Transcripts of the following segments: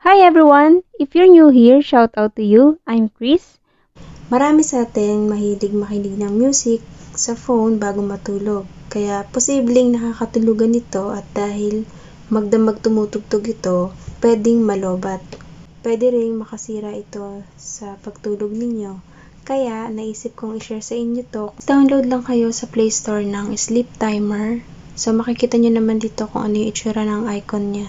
Hi everyone! If you're new here, shout out to you. I'm Chris. Marami sa atin mahilig makinig ng music sa phone bago matulog. Kaya posibleng nakakatulugan ito at dahil magdamag tumutugtog ito, pwedeng malobat. Pwede ring makasira ito sa pagtulog ninyo. Kaya naisip kong i-share sa inyo to. Download lang kayo sa Play Store ng Sleep Timer. So makikita nyo naman dito kung ano yung itsura ng icon niya.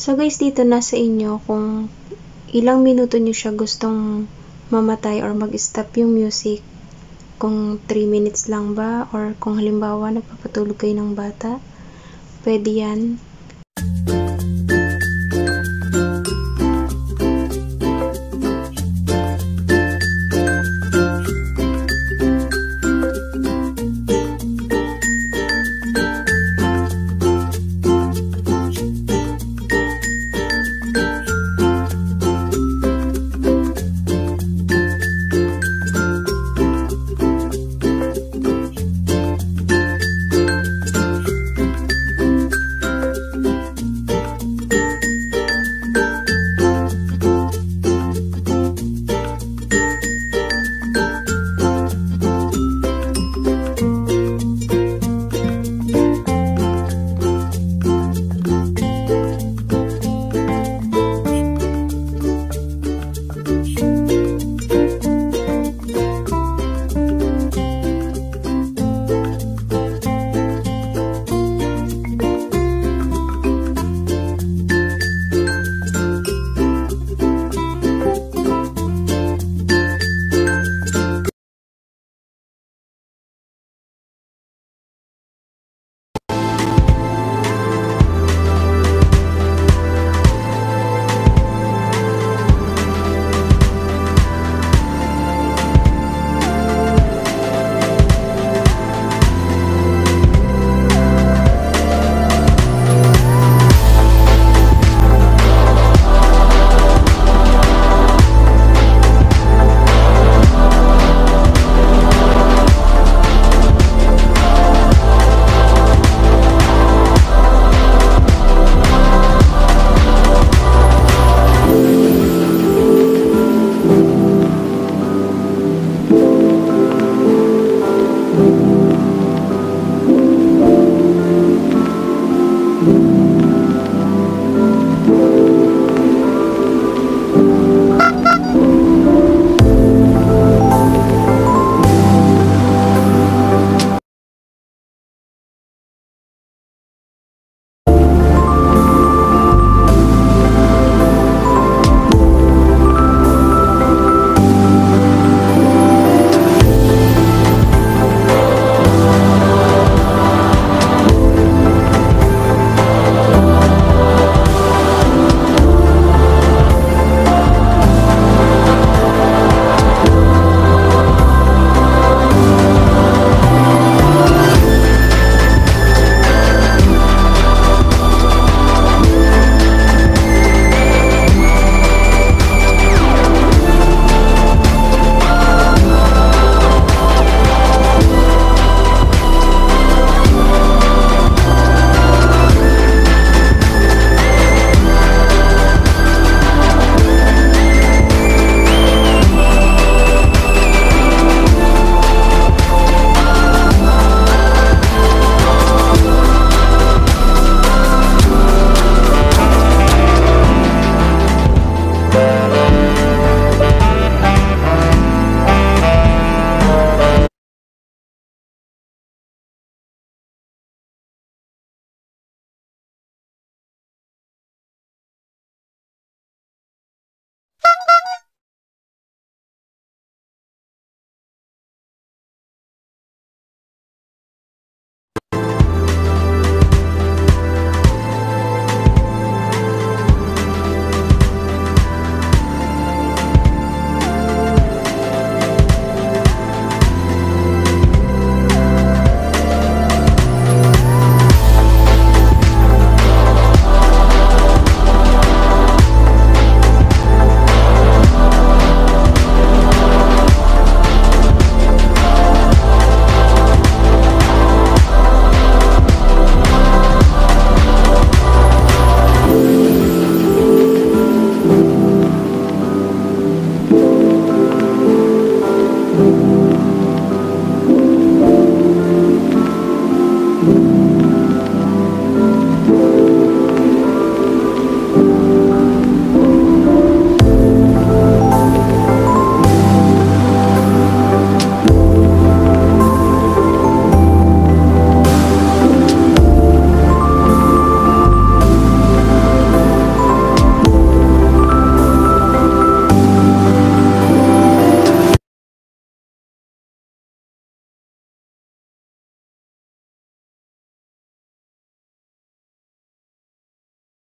So guys, dito na sa inyo kung ilang minuto nyo siya gustong mamatay or mag-stop yung music. Kung 3 minutes lang ba or kung halimbawa napapatulog kayo ng bata, pwede yan.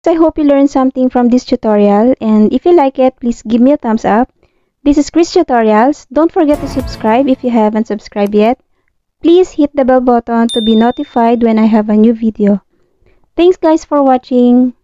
So I hope you learned something from this tutorial, and if you like it, please give me a thumbs up. This is Chris Tutorials. Don't forget to subscribe if you haven't subscribed yet. Please hit the bell button to be notified when I have a new video. Thanks guys for watching.